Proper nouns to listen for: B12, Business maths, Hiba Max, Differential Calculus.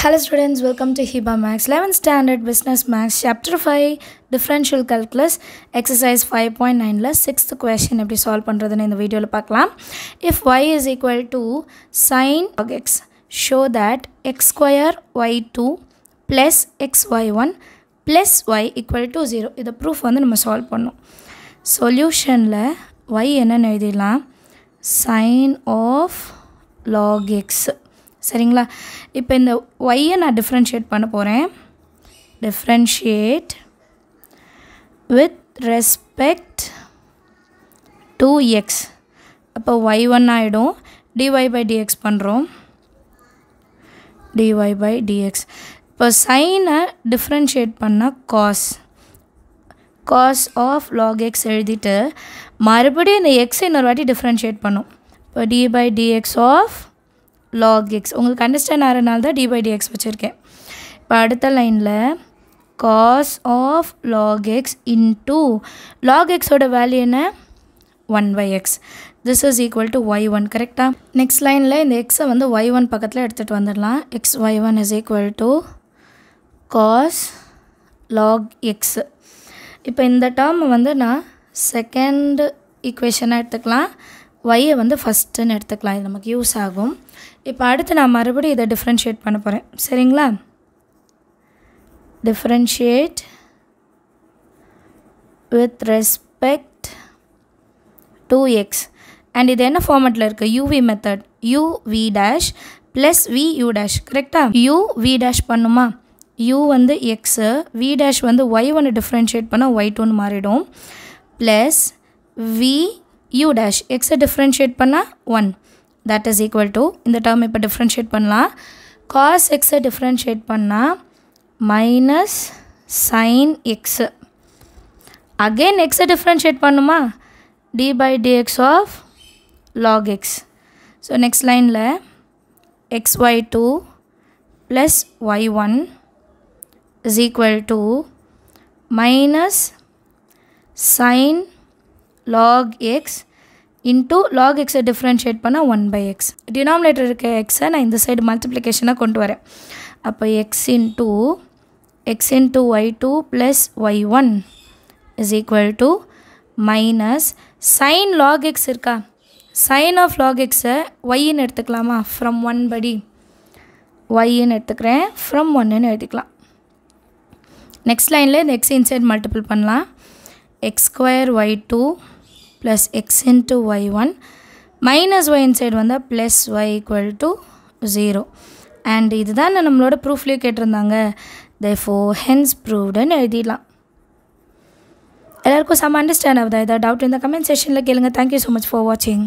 Hello students, welcome to Hiba Max 11th Standard Business Max Chapter 5 Differential Calculus Exercise 5.9 la 6th question eppadi solve pandradhu in the video la paakalam. If y is equal to sin log x, show that x square y2 plus xy1 plus y equal to 0. This proof vandu nama solve pannum. Solution la y enna ezhudidalam sin of log x. சரிங்களா, இப்போ இந்த y-ஐ நான் differentiate பண்ண போகிறேன். Differentiate with respect to X. அப்போ y1 ஆகிடும், dy/dx பண்ணுறோம், dy/dx. இப்போ சைனை டிஃபரன்ஷியேட் பண்ணால் cos cos of log X எழுதிட்டு மறுபடியும் இந்த எக்ஸை இன்னொரு வாட்டி டிஃபரன்ஷியேட் பண்ணும். இப்போ dy/dx ஆஃப் log x. உங்களுக்கு அண்டர்ஸ்டாண்ட் ஆகிறதுனால தான் dy/dx வச்சுருக்கேன். இப்போ அடுத்த லைனில் cos of log x into log x ஓட வேல்யூ என்ன, 1/x. this is equal to y1, கரெக்டாக. நெக்ஸ்ட் லைனில் இந்த எக்ஸை வந்து y1 பக்கத்தில் எடுத்துகிட்டு வந்துடலாம். xy1 is equal to cos log x. இப்போ இந்த டேர்மை வந்து நான் செகண்ட் ஈக்குவேஷனாக எடுத்துக்கலாம், y-ஐ வந்து ஃபஸ்ட்டுன்னு எடுத்துக்கலாம், இது நமக்கு யூஸ் ஆகும். இப்போ அடுத்து நான் மறுபடியும் இதை டிஃப்ரென்ஷியேட் பண்ண போகிறேன். சரிங்களா, differentiate with respect to X. And இது என்ன ஃபார்மெட்டில் இருக்குது, UV method, u v dash plus we you dash, கரெக்டாக. யூ வி டேஷ் பண்ணுமா, யூ வந்து எக்ஸு, வி டேஷ் வந்து y1 டிஃப்ரென்ஷியேட் பண்ணால் y2ன்னு மாறிடும், plus we u dash, x differentiate பண்ணா 1, that is equal to, இந்த term இப்ப differentiate பண்ணலாம், cos x differentiate பண்ணா minus sin x. again x differentiate பண்ணுமா, d/dx of log x. so next lineல xy2 plus y1 is equal to minus sin log x into log x differentiate பண்ண 1/x. denominator இருக்க x நான் இந்த side மல்டிப்ளிகேஷனாக கொண்டு வரேன். அப்போ x into y2 plus y1 is equal to minus sin log x இருக்கா, sin of log x y-ன்னு எடுத்துக்கலாமா, from 1 படி y-ன்னு எடுத்துக்கிறேன், from 1-ன்னு எடுத்துக்கலாம். நெக்ஸ்ட் லைனில் இந்த x இன்சைட் மல்டிபிள் பண்ணலாம், x square y2 plus x into y1 minus y inside வந்தா plus y equal to 0. and இதுதான் நம்மளோட ப்ரூஃப்லேயே கேட்டிருந்தாங்க, therefore hence provedன்னு எழுதிடலாம். எல்லாருக்கும் சம் அண்டர்ஸ்டாண்ட் ஆகுதா? ஏதாவது டவுட் இந்த கமெண்ட் செஷனில் கேளுங்க. தேங்க்யூ ஸோ மச் ஃபார் வாட்சிங்.